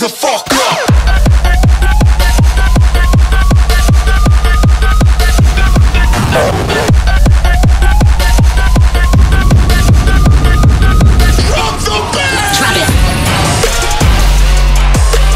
ease the fuck up. And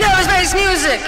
there was bass music.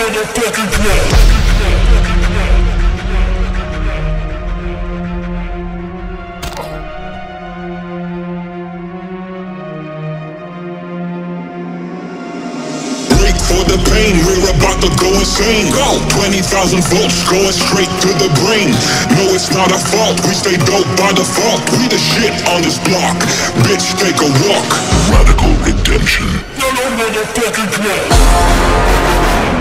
motherfucking play. For the pain, we're about to go insane. Go! 20,000 volts going straight through the brain. No, it's not our fault, we stay dope by default. We the shit on this block, bitch, take a walk. Radical redemption. No, no, motherfucking play.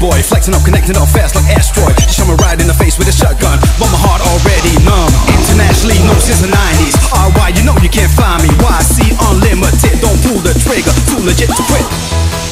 Boy, flexing up, connecting up fast like asteroid. Just show me right in the face with a shotgun, but my heart already numb. Internationally known since the 90s. RY, you know you can't find me. YC unlimited, don't pull the trigger, too legit to quit.